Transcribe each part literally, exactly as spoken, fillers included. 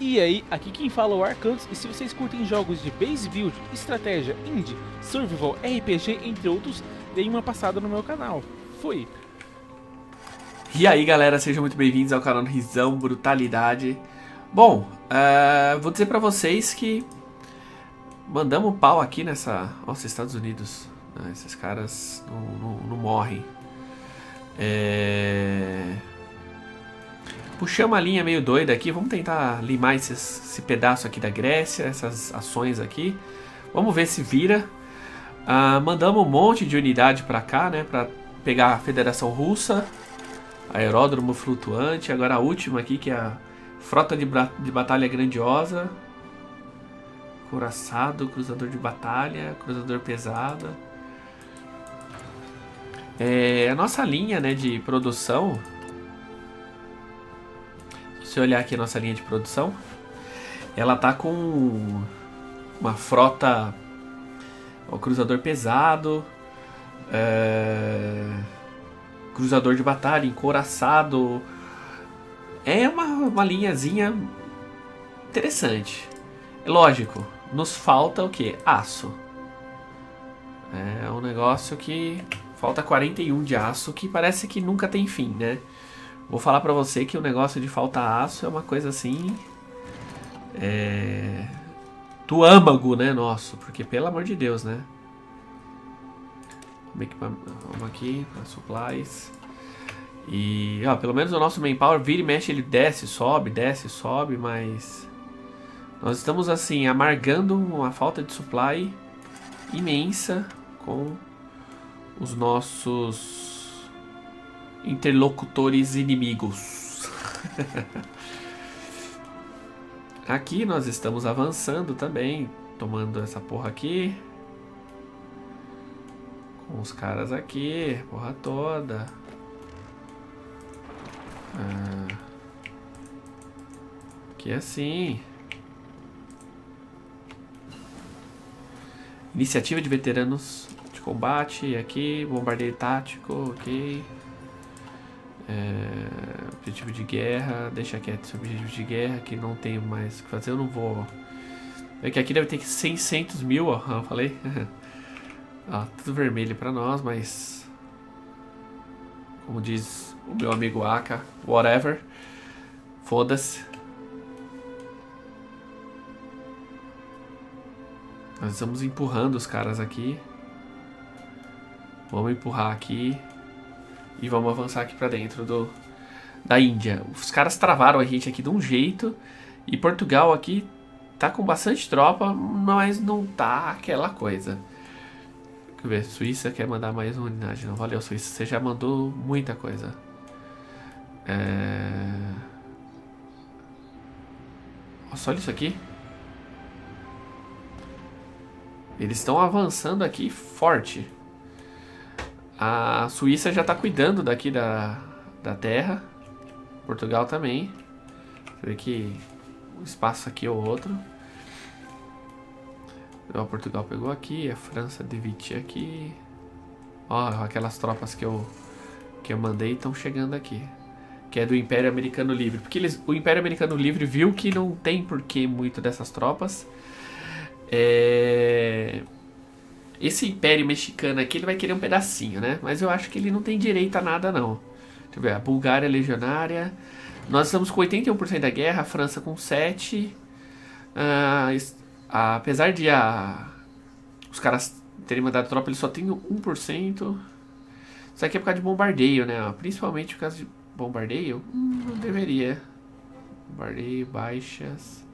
E aí, aqui quem fala é o Arcanthus, e se vocês curtem jogos de base build, estratégia, indie, survival, R P G, entre outros, deem uma passada no meu canal. Fui! E aí galera, sejam muito bem-vindos ao canal do Rizzao Brutalidade. Bom, uh, vou dizer pra vocês que mandamos pau aqui nessa... Nossa, Estados Unidos, ah, esses caras não, não, não morrem. É... Puxamos a linha meio doida aqui, vamos tentar limar esses, esse pedaço aqui da Grécia, essas ações aqui. Vamos ver se vira. Ah, mandamos um monte de unidade pra cá, né, pra pegar a Federação Russa, aeródromo flutuante. Agora a última aqui, que é a Frota de, de Batalha Grandiosa. Couraçado, Cruzador de Batalha, Cruzador Pesado. É, a nossa linha, né, de produção... Se olhar aqui a nossa linha de produção, ela tá com uma frota, o cruzador pesado, é, cruzador de batalha, encouraçado. É uma, uma linhazinha interessante. Lógico, nos falta o que? Aço. É um negócio que falta quarenta e um de aço, que parece que nunca tem fim, né? Vou falar pra você que o negócio de falta aço é uma coisa assim... É... Do âmago, né, nosso? Porque, pelo amor de Deus, né? Vamos aqui, supplies. E, ó, pelo menos o nosso manpower vira e mexe, ele desce, sobe, desce, sobe, mas... Nós estamos, assim, amargando uma falta de supply imensa com os nossos... interlocutores inimigos. Aqui nós estamos avançando também, tomando essa porra aqui, com os caras aqui, porra toda. Ah, aqui assim. Iniciativa de veteranos de combate aqui, bombardeio tático, ok. É, objetivo de guerra, deixa quieto esse objetivo de guerra, que não tenho mais o que fazer, eu não vou... É que aqui deve ter seiscentos mil, ó, eu falei. Ó, tudo vermelho pra nós, mas... Como diz o meu amigo Aka, whatever. Foda-se. Nós estamos empurrando os caras aqui. Vamos empurrar aqui. E vamos avançar aqui pra dentro do, da Índia. Os caras travaram a gente aqui de um jeito. E Portugal aqui tá com bastante tropa, mas não tá aquela coisa. Deixa eu ver, Suíça quer mandar mais uma unidade. Não, valeu, Suíça, você já mandou muita coisa. É... Nossa, olha isso aqui. Eles estão avançando aqui forte. A Suíça já tá cuidando daqui da, da terra. Portugal também. Você vê que um espaço aqui ou outro. Ó, Portugal pegou aqui. A França de Vichy aqui. Ó, aquelas tropas que eu, que eu mandei estão chegando aqui. Que é do Império Americano Livre. Porque eles, o Império Americano Livre viu que não tem porquê muito dessas tropas. É... Esse império mexicano aqui, ele vai querer um pedacinho, né? Mas eu acho que ele não tem direito a nada, não. Deixa eu ver, a Bulgária legionária. Nós estamos com oitenta e um por cento da guerra, a França com sete por cento. Ah, apesar de a, os caras terem mandado tropa, eles só têm um por cento. Isso aqui é por causa de bombardeio, né? Principalmente por causa de bombardeio. Hum, não deveria. Bombardeio, baixas,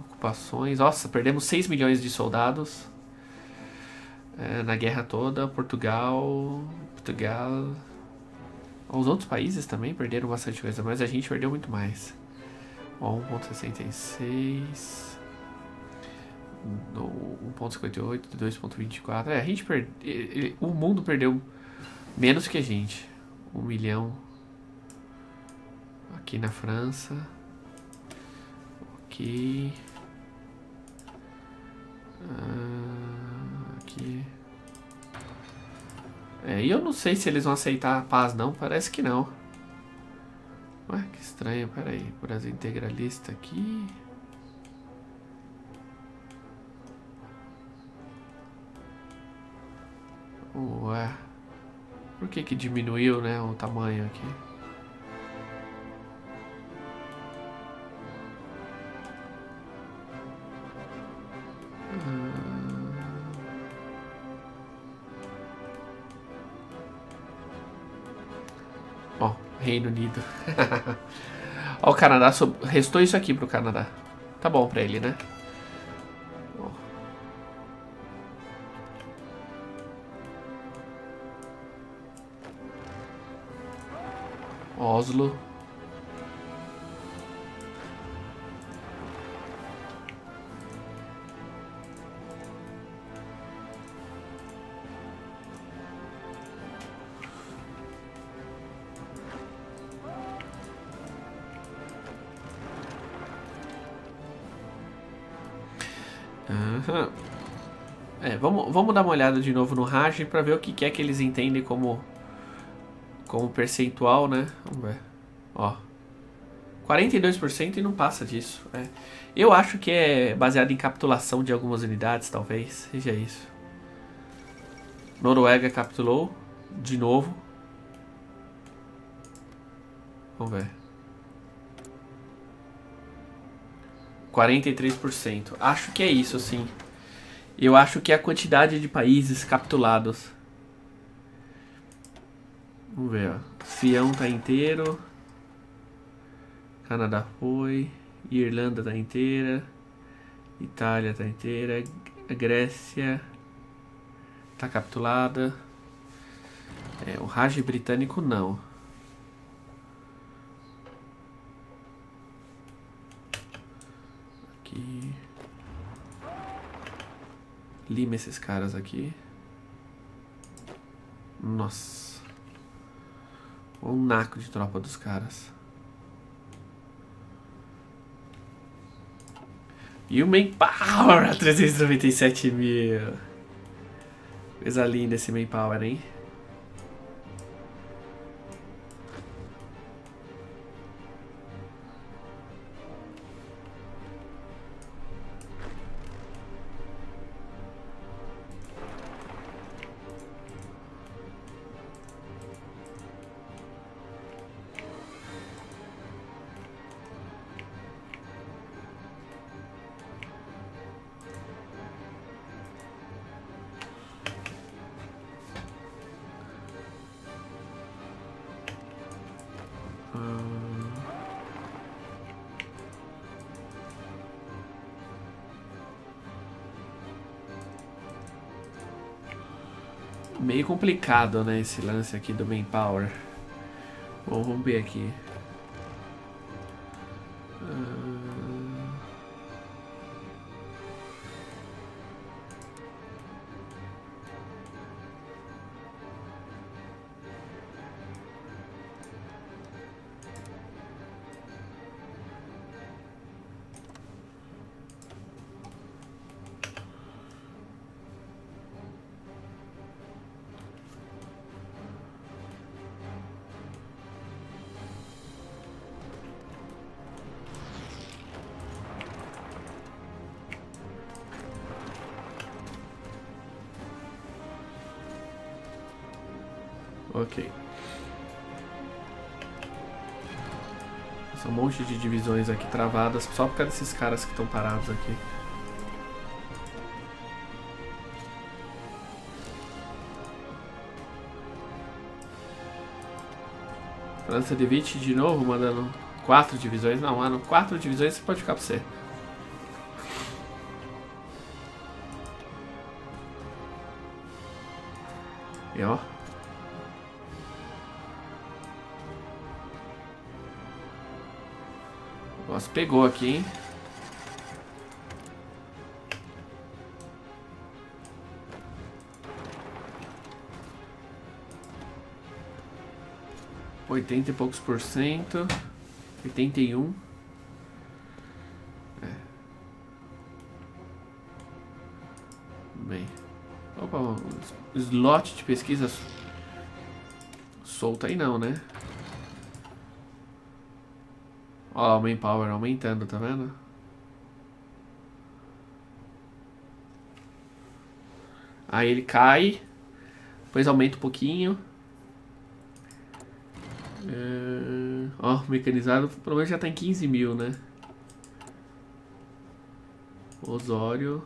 ocupações. Nossa, perdemos seis milhões de soldados. É, na guerra toda, Portugal, Portugal, os outros países também perderam bastante coisa, mas a gente perdeu muito mais. um ponto sessenta e seis, um ponto cinquenta e oito, dois ponto vinte e quatro, é, a gente perdeu, o mundo perdeu menos que a gente, um milhão aqui na França, ok, ah, é, e eu não sei se eles vão aceitar a paz, não. Parece que não. Ué, que estranho, peraí, Brasil integralista aqui. Ué, por que que diminuiu, né, o tamanho aqui? Ó, hum. oh, Reino Unido. Ó, o Canadá, so... restou isso aqui pro Canadá. Tá bom pra ele, né? Oslo. Uhum. É, vamos, vamos dar uma olhada de novo no Raj para ver o que é que eles entendem como como percentual, né? Vamos ver. Ó, quarenta e dois por cento e não passa disso. É. Eu acho que é baseado em capitulação de algumas unidades, talvez. Seja isso. Noruega capitulou de novo. Vamos ver. quarenta e três por cento. Acho que é isso, sim. Eu acho que é a quantidade de países capitulados. Vamos ver, ó. Sião tá inteiro. Canadá foi. Irlanda tá inteira. Itália tá inteira. A Grécia tá capitulada. É, o Raj Britânico não. Aqui. Lima esses caras aqui. Nossa. Um naco de tropa dos caras. E o Manpower, trezentos e noventa e sete mil. Coisa linda esse Manpower, hein? Meio complicado, né, esse lance aqui do Manpower. Bom, vamos ver aqui. Uh... Ok. São um monte de divisões aqui travadas só por causa desses caras que estão parados aqui. França de Vichy de novo mandando quatro divisões. Não, mano, quatro divisões você pode ficar pra você. E ó. Nossa, pegou aqui, hein? Oitenta e poucos por cento. Oitenta e um. Bem. Opa, um slot de pesquisa solto aí não, né? Ó, o manpower aumentando, tá vendo? Aí ele cai. Depois aumenta um pouquinho. É... Ó, mecanizado. Pelo menos já tá em quinze mil, né? Osório.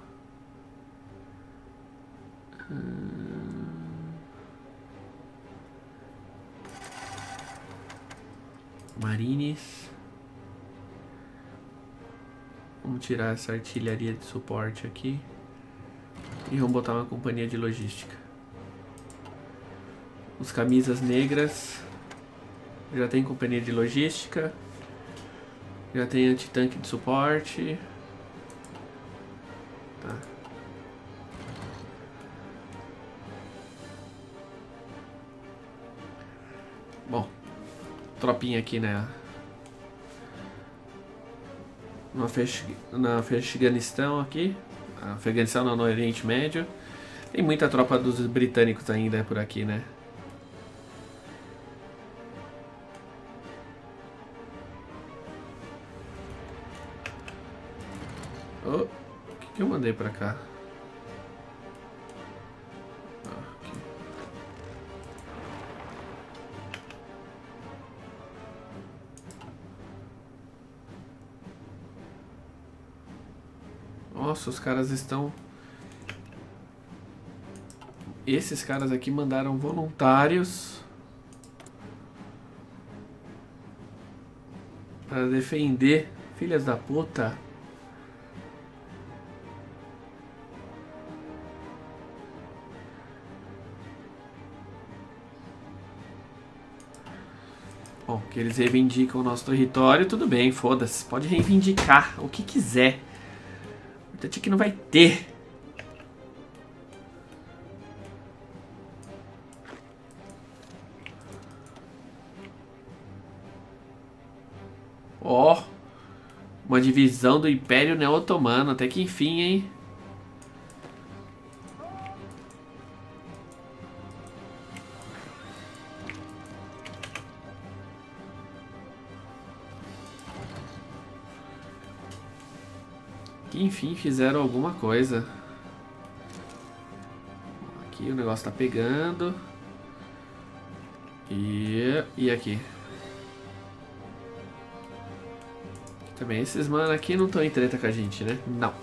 Marines. Vamos tirar essa artilharia de suporte aqui. E vamos botar uma companhia de logística. Os camisas negras. Já tem companhia de logística. Já tem antitanque de suporte. Tá. Bom. Tropinha aqui, né? Na, Fech... na Afeganistão aqui. Afeganistão não, no Oriente Médio. Tem muita tropa dos britânicos ainda por aqui, né? O oh, que, que eu mandei pra cá? Nossa, os caras estão... Esses caras aqui mandaram voluntários para defender. Filhas da puta. Bom, que eles reivindicam o nosso território. Tudo bem, foda-se. Pode reivindicar o que quiser. Que não vai ter. Ó, oh, uma divisão do Império Neo-Otomano. Até que enfim, hein? Enfim, fizeram alguma coisa. Aqui o negócio tá pegando. E, e aqui. Também esses manos aqui não estão em treta com a gente, né? Não.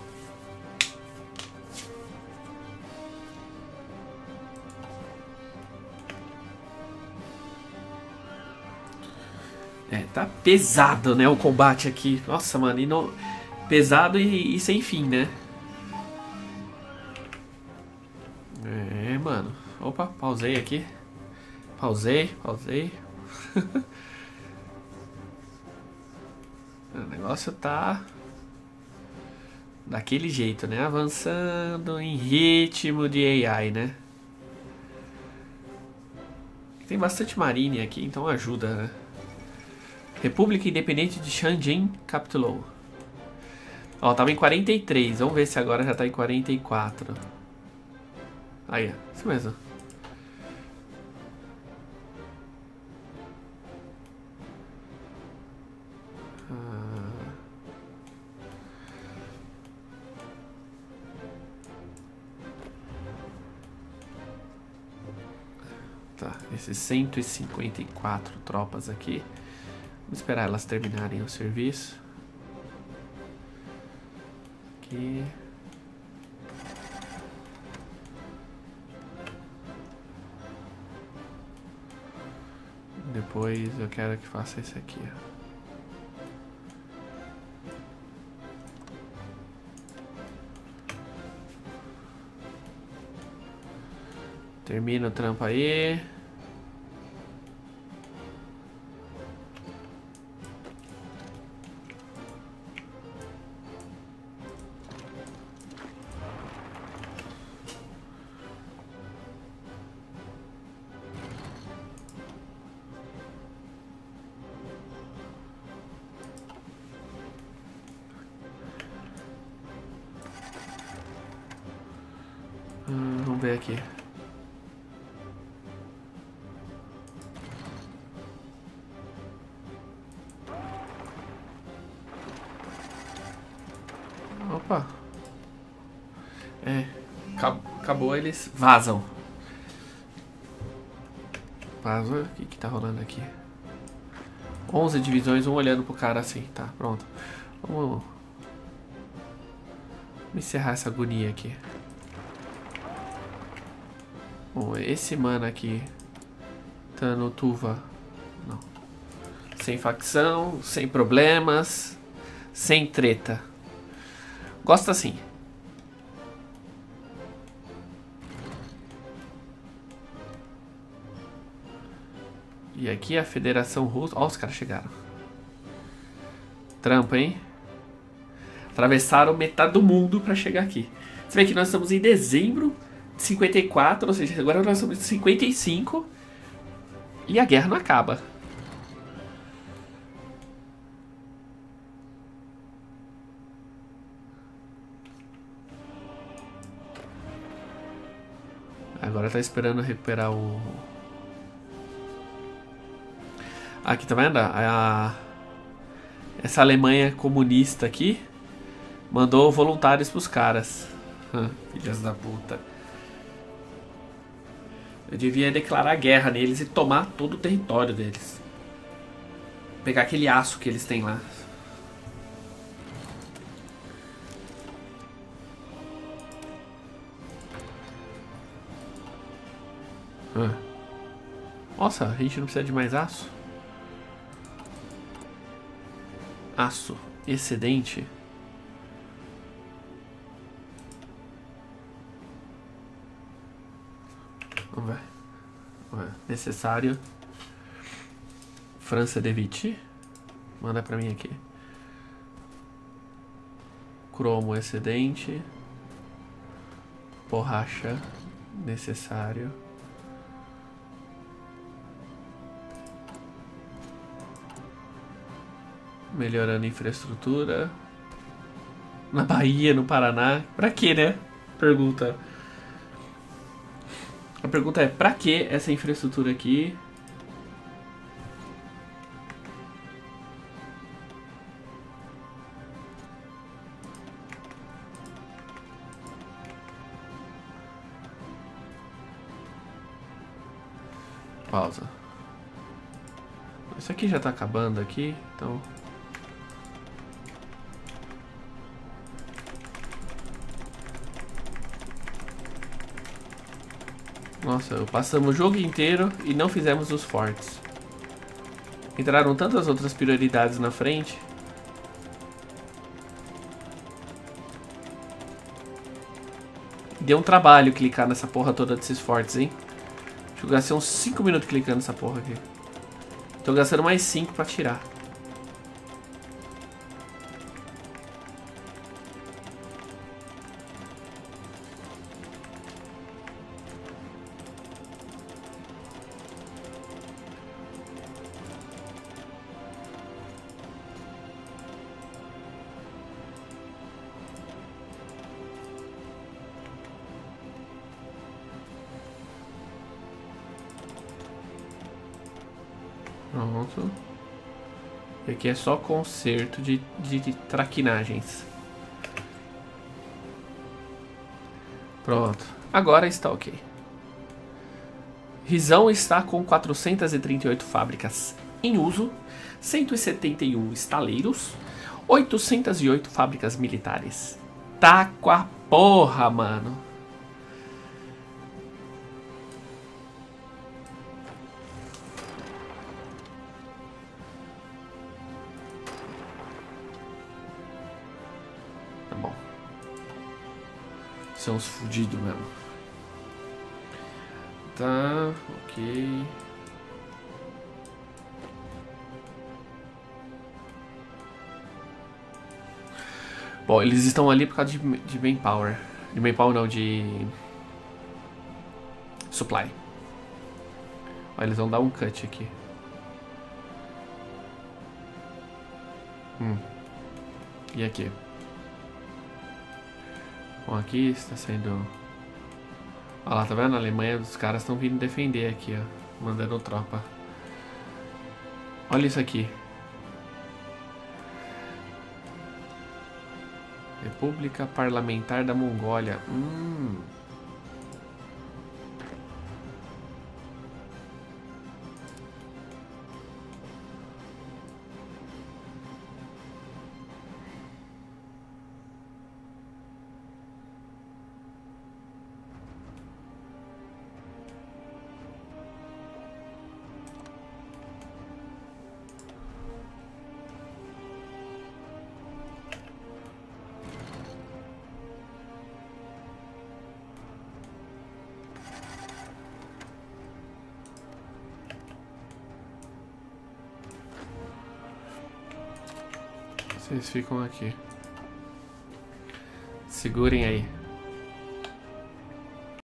É, tá pesado, né? O combate aqui. Nossa, mano, e não... Pesado e, e sem fim, né? É, mano. Opa, pausei aqui. Pausei, pausei. O negócio tá... Daquele jeito, né? Avançando em ritmo de A I, né? Tem bastante marine aqui, então ajuda, né? República Independente de Xangai capitulou. Ó, tava em quarenta e três, vamos ver se agora já tá em quarenta e quatro. Aí, ó, isso mesmo. Ah. Tá, esses cento e cinquenta e quatro tropas aqui. Vamos esperar elas terminarem o serviço. Aqui. Depois eu quero que faça isso aqui, ó. Termina o trampo aí. acabou, eles vazam. Vazam. O que que tá rolando aqui? onze divisões, um olhando pro cara assim. Tá, pronto. Vamos... Vamos encerrar essa agonia aqui. Bom, esse mano aqui... Tano Tuva... Não. Sem facção, sem problemas... Sem treta. Gosta assim. E aqui a Federação Russa... Ó, os caras chegaram. Trampa, hein? Atravessaram metade do mundo pra chegar aqui. Você vê que nós estamos em dezembro de cinquenta e quatro, ou seja, agora nós estamos em cinquenta e cinco. E a guerra não acaba. Agora tá esperando recuperar o... Aqui, tá vendo? A... Essa Alemanha comunista aqui mandou voluntários pros caras. Filhas da puta. Eu devia declarar guerra neles e tomar todo o território deles. Pegar aquele aço que eles têm lá. Hã. Nossa, a gente não precisa de mais aço? Aço excedente. Vamos ver. Vamos ver. Necessário. França de Vichy. Manda pra mim aqui. Cromo excedente. Borracha necessário. Melhorando a infraestrutura. Na Bahia, no Paraná. Pra que, né? Pergunta. A pergunta é, pra que essa infraestrutura aqui? Pausa. Isso aqui já tá acabando aqui, então... Nossa, passamos o jogo inteiro e não fizemos os fortes. Entraram tantas outras prioridades na frente. Deu um trabalho clicar nessa porra toda desses fortes, hein? Acho que eu gastei uns cinco minutos clicando nessa porra aqui. Tô gastando mais cinco pra tirar. Pronto. E aqui é só conserto de, de, de traquinagens. Pronto. Agora está ok. Rizzao está com quatrocentas e trinta e oito fábricas em uso, cento e setenta e um estaleiros, oitocentas e oito fábricas militares. Tá com a porra, mano. São uns fudidos mesmo. Tá, ok. Bom, eles estão ali por causa de, de manpower. De manpower não, de... Supply. Ó, eles vão dar um cut aqui. Hum. E aqui? Bom, aqui está sendo... Olha lá, tá vendo? Na Alemanha os caras estão vindo defender aqui, ó. Mandando tropa. Olha isso aqui. República Parlamentar da Mongólia. Hum. Vocês ficam aqui. Segurem aí.